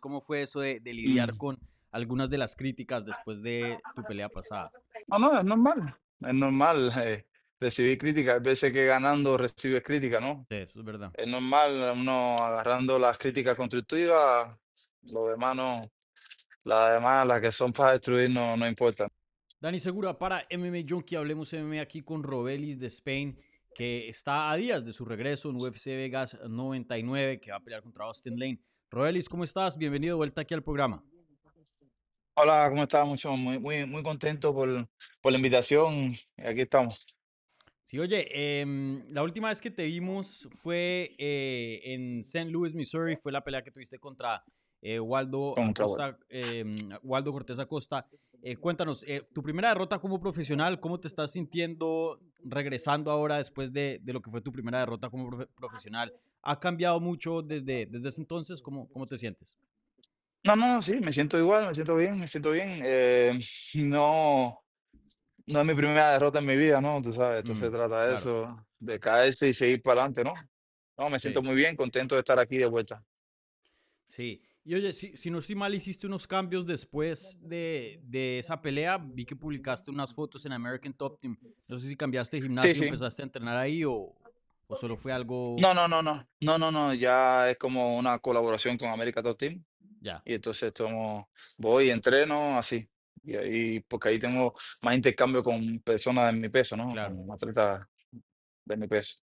¿Cómo fue eso de lidiar con algunas de las críticas después de tu pelea pasada? No, es normal. Es normal recibir críticas. Hay veces que ganando recibes críticas, ¿no? Sí, eso es verdad. Es normal, uno agarrando las críticas constructivas, los demás no. Las demás, las que son para destruir, no importan. Danny Segura para MMA Junkie, Hablemos MMA, aquí con Robelis Despaigne, que está a días de su regreso en UFC Vegas 99, que va a pelear contra Austen Lane. Robelis, ¿cómo estás? Bienvenido de vuelta aquí al programa. Hola, ¿cómo estás? Muy contento por la invitación. Aquí estamos. Sí, oye, la última vez que te vimos fue en St. Louis, Missouri. Fue la pelea que tuviste contra Waldo Cortés Acosta. Cuéntanos, tu primera derrota como profesional, ¿cómo te estás sintiendo regresando ahora después de lo que fue tu primera derrota como profesional? ¿Ha cambiado mucho desde ese entonces? ¿Cómo te sientes? No, sí, me siento igual, me siento bien. No es mi primera derrota en mi vida, ¿no? Tú sabes, esto se trata de eso, de caerse y seguir para adelante, ¿no? No, me siento muy bien, contento de estar aquí de vuelta. Sí. Y oye, si no estoy mal, hiciste unos cambios después de esa pelea. Vi que publicaste unas fotos en American Top Team. No sé si cambiaste de gimnasio, sí. Empezaste a entrenar ahí o solo fue algo... No, ya es como una colaboración con American Top Team. Ya. Y entonces tomo, voy, entreno, así. Y ahí, porque ahí tengo más intercambio con personas de mi peso, ¿no? Claro. Con atletas de mi peso.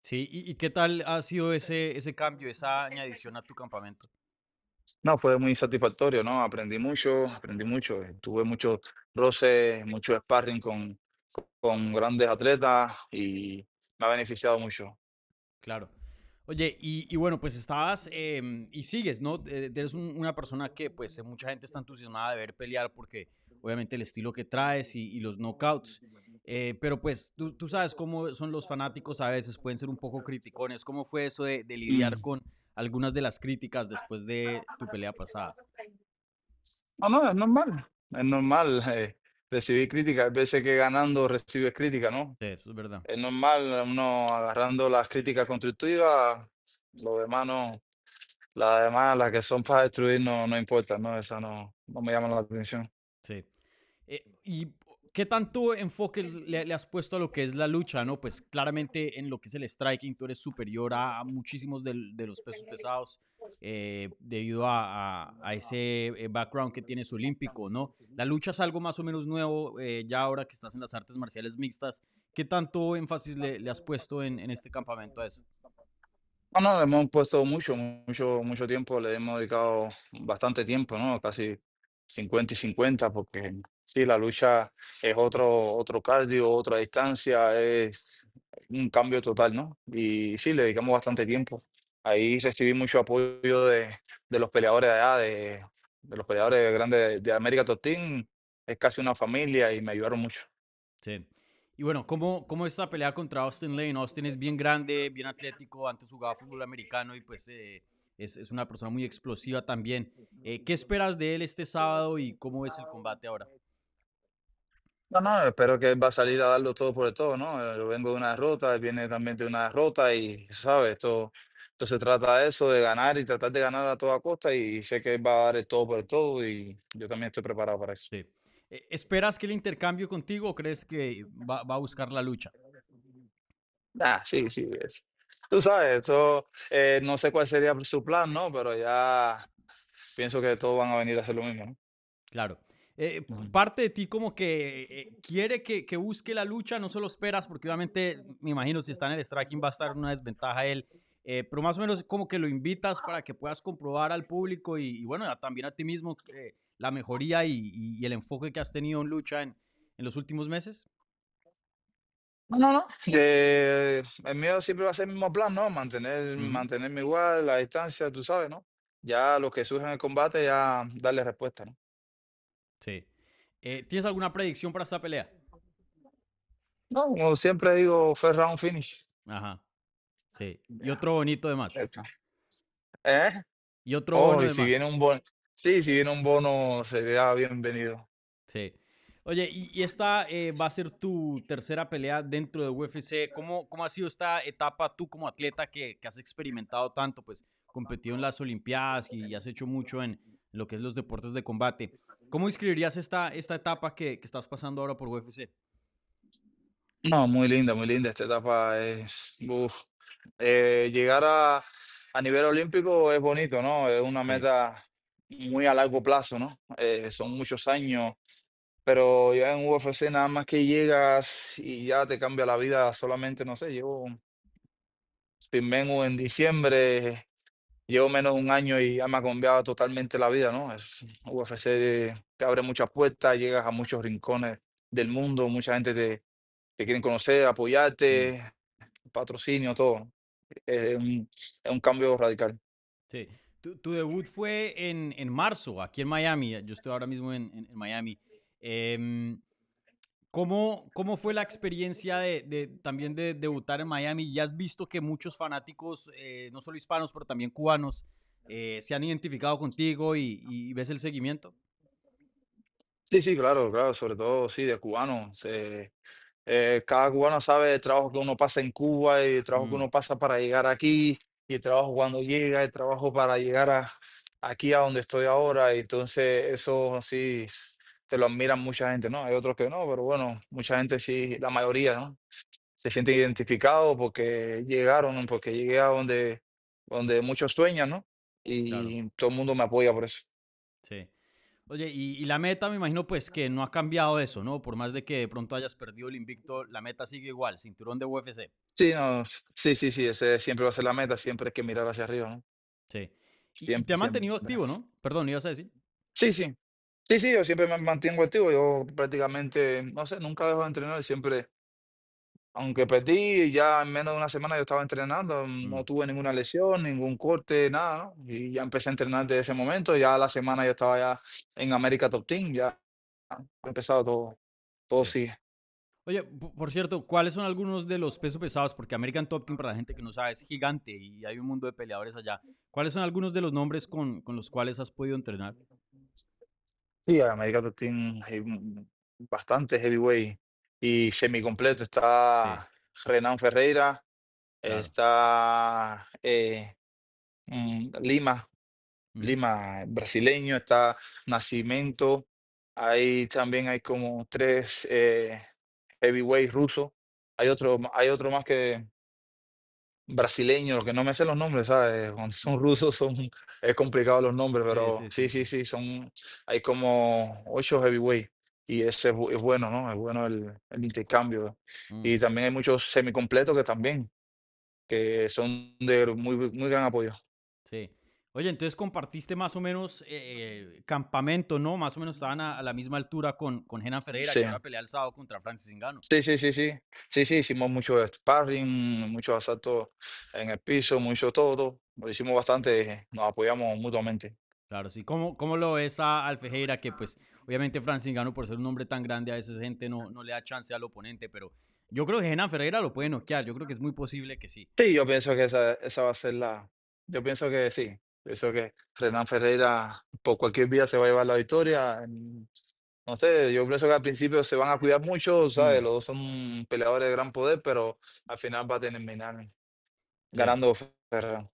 Sí, ¿y qué tal ha sido ese cambio, esa añadición a tu campamento? No, fue muy satisfactorio, ¿no? Aprendí mucho. Tuve muchos roces, mucho sparring con grandes atletas y me ha beneficiado mucho. Claro. Oye, y bueno, pues estabas y sigues, ¿no? Eres una persona que, pues, mucha gente está entusiasmada de ver pelear porque, obviamente, el estilo que traes y los knockouts. Pero, pues, tú sabes cómo son los fanáticos a veces, pueden ser un poco criticones. ¿Cómo fue eso de lidiar con algunas de las críticas después de tu pelea pasada? No, es normal. Es normal recibir críticas. Hay veces que ganando recibes críticas, ¿no? Sí, eso es verdad. Es normal, uno agarrando las críticas constructivas, los demás no. Las demás, las que son para destruir, no importan, ¿no? Esas no me llaman la atención. Sí. ¿Y qué tanto enfoque le has puesto a lo que es la lucha, no? Pues claramente en lo que es el striking tú eres superior a muchísimos de los pesos pesados debido a ese background que tienes olímpico, ¿no? La lucha es algo más o menos nuevo ya ahora que estás en las artes marciales mixtas. ¿Qué tanto énfasis le has puesto en este campamento a eso? No, le hemos puesto mucho tiempo, le hemos dedicado bastante tiempo, ¿no? Casi 50 y 50 porque... Sí, la lucha es otro cardio, otra distancia, es un cambio total, ¿no? Y sí, le dedicamos bastante tiempo. Ahí recibí mucho apoyo de los peleadores de allá, de los peleadores grandes de América Top Team. Es casi una familia y me ayudaron mucho. Sí. Y bueno, ¿cómo esta pelea contra Austen Lane? Austen es bien grande, bien atlético, antes jugaba fútbol americano y pues... Es una persona muy explosiva también. ¿Qué esperas de él este sábado y cómo ves el combate ahora? No, espero que él va a salir a darlo todo por el todo, ¿no? Yo vengo de una derrota, él viene también de una derrota y, ¿sabes? Esto se trata de eso, de ganar y tratar de ganar a toda costa y sé que él va a dar el todo por el todo y yo también estoy preparado para eso. Sí. ¿Esperas que el intercambio contigo o crees que va a buscar la lucha? Sí, es. Tú sabes, todo, no sé cuál sería su plan, ¿no? Pero ya pienso que todos van a venir a hacer lo mismo, ¿no? Claro. Parte de ti como que quiere que busque la lucha, no solo esperas, porque obviamente, me imagino, si está en el striking va a estar en una desventaja él, pero más o menos como que lo invitas para que puedas comprobar al público y bueno, también a ti mismo la mejoría y el enfoque que has tenido en lucha en los últimos meses. No. El mío siempre va a ser el mismo plan, ¿no? Mantenerme igual, la distancia, tú sabes, ¿no? Ya los que surgen en el combate, ya darle respuesta, ¿no? Sí. ¿Tienes alguna predicción para esta pelea? No, como siempre digo, first round finish. Ajá. Sí. Y otro bonito de más. ¿Eh? Y otro bono de más. Si viene un bono, sería bienvenido. Sí. Oye, y esta va a ser tu tercera pelea dentro de UFC. ¿Cómo ha sido esta etapa tú como atleta que has experimentado tanto? Pues competido en las Olimpiadas y has hecho mucho en lo que es los deportes de combate. ¿Cómo describirías esta etapa que estás pasando ahora por UFC? No, muy linda, muy linda. Esta etapa es... llegar a nivel olímpico es bonito, ¿no? Es una meta muy a largo plazo, ¿no? Son muchos años, pero ya en UFC nada más que llegas y ya te cambia la vida solamente, no sé, llevo... Firmé en diciembre, llevo menos de un año y ya me ha cambiado totalmente la vida, ¿no? UFC te abre muchas puertas, llegas a muchos rincones del mundo, mucha gente te quieren conocer, apoyarte, patrocinio, todo. Es un cambio radical. Sí. Tu debut fue en marzo, aquí en Miami. Yo estoy ahora mismo en Miami. ¿Cómo fue la experiencia también de debutar en Miami? Ya has visto que muchos fanáticos, no solo hispanos, pero también cubanos, se han identificado contigo y ves el seguimiento. Sí, claro, sobre todo, sí, de cubanos. Cada cubano sabe el trabajo que uno pasa en Cuba, y el trabajo que uno pasa para llegar aquí, y el trabajo cuando llega, el trabajo para llegar aquí a donde estoy ahora. Entonces, eso sí... Te lo admiran mucha gente, ¿no? Hay otros que no, pero bueno, mucha gente sí, la mayoría, ¿no? Se sienten identificados porque llegaron, porque llegué a donde muchos sueñan, ¿no? Y claro, todo el mundo me apoya por eso. Sí. Oye, y la meta, me imagino, pues, que no ha cambiado eso, ¿no? Por más de que de pronto hayas perdido el invicto, la meta sigue igual, cinturón de UFC. Sí, no, sí, ese siempre va a ser la meta, siempre hay que mirar hacia arriba, ¿no? Sí. Siempre, y te ha mantenido activo, ¿no? Perdón, ¿ibas a decir? Sí. Sí, yo siempre me mantengo activo, yo prácticamente, no sé, nunca dejo de entrenar, siempre, aunque perdí, ya en menos de una semana yo estaba entrenando, no tuve ninguna lesión, ningún corte, nada, ¿no? Y ya empecé a entrenar desde ese momento, ya la semana yo estaba ya en American Top Team, ya he empezado todo sigue. Oye, por cierto, ¿cuáles son algunos de los pesos pesados? Porque American Top Team, para la gente que no sabe, es gigante y hay un mundo de peleadores allá. ¿Cuáles son algunos de los nombres con los cuales has podido entrenar? Sí, American Top Team hay bastante heavyweight y semicompleto. Está Renan Ferreira, está Lima brasileño, está Nascimento. Ahí también hay como tres heavyweight rusos. Hay otro más que brasileño, lo que no me sé los nombres, ¿sabes? Cuando son rusos es complicado los nombres, pero sí, hay como 8 heavyweight y ese es bueno, ¿no? Es bueno el intercambio. Y también hay muchos semicompletos que son de muy, muy gran apoyo. Sí. Oye, entonces compartiste más o menos campamento, ¿no? Más o menos estaban a la misma altura con Renan Ferreira, que iba a pelear el sábado contra Francis Ingano. Sí. Sí, hicimos mucho sparring, muchos asaltos en el piso, mucho todo. Lo hicimos bastante, nos apoyamos mutuamente. Claro, sí. ¿Cómo lo ves al Ferreira? Que pues, obviamente Francis Ingano, por ser un hombre tan grande, a veces gente no le da chance al oponente, pero yo creo que Renan Ferreira lo puede noquear. Yo creo que es muy posible que sí. Sí, yo pienso que esa va a ser la... Yo pienso que sí. Pienso que Renan Ferreira por cualquier vía se va a llevar la victoria. No sé, yo pienso que al principio se van a cuidar mucho, ¿sabes? Los dos son peleadores de gran poder, pero al final va a terminar ganando Ferreira.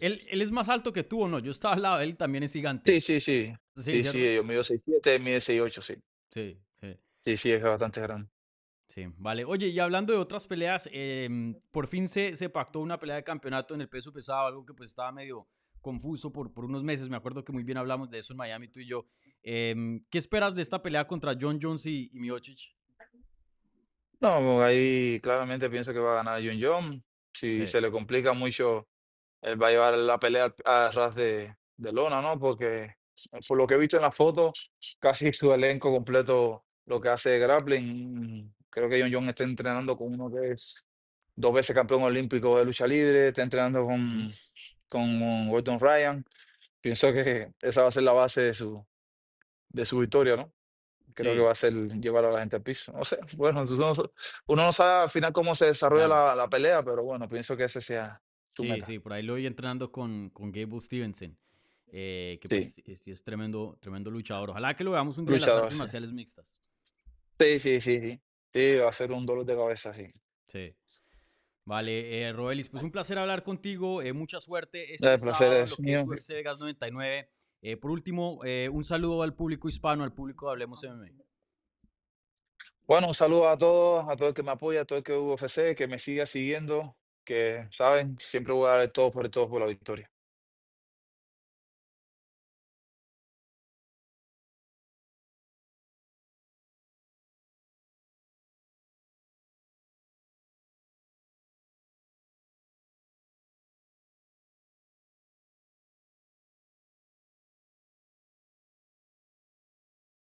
¿Él es más alto que tú o no? Yo estaba al lado, él también es gigante. Sí, yo mido 6'7", mide 6'8", sí. Sí, es bastante grande. Sí, vale. Oye, y hablando de otras peleas, por fin se pactó una pelea de campeonato en el peso pesado, algo que pues estaba medio confuso por unos meses. Me acuerdo que muy bien hablamos de eso en Miami, tú y yo. ¿Qué esperas de esta pelea contra Jon Jones y Miocic? No, ahí claramente pienso que va a ganar Jon Jones. Si se le complica mucho, él va a llevar la pelea a ras de lona, ¿no? Porque por lo que he visto en la foto, casi su elenco completo lo que hace de grappling. Creo que Jon Jones está entrenando con uno que es 2 veces campeón olímpico de lucha libre, está entrenando con Gordon Ryan. Pienso que esa va a ser la base de su victoria, ¿no? Creo que va a ser llevar a la gente al piso. No sé, bueno, uno no sabe al final cómo se desarrolla la pelea, pero bueno, pienso que ese sea su meta. Sí, por ahí lo voy entrenando con Gable Stevenson, que pues es tremendo luchador. Ojalá que lo veamos un día en las artes marciales mixtas. Sí, va a ser un dolor de cabeza, sí. Vale, Robelis, pues un placer hablar contigo, mucha suerte este sábado, lo que es UFC Vegas 99. Por último, un saludo al público hispano, al público de Hablemos MMA. Bueno, un saludo a todos, a todo el que me apoya, a todo el que UFC, que me siga siguiendo, que saben, siempre voy a dar el todo por la victoria.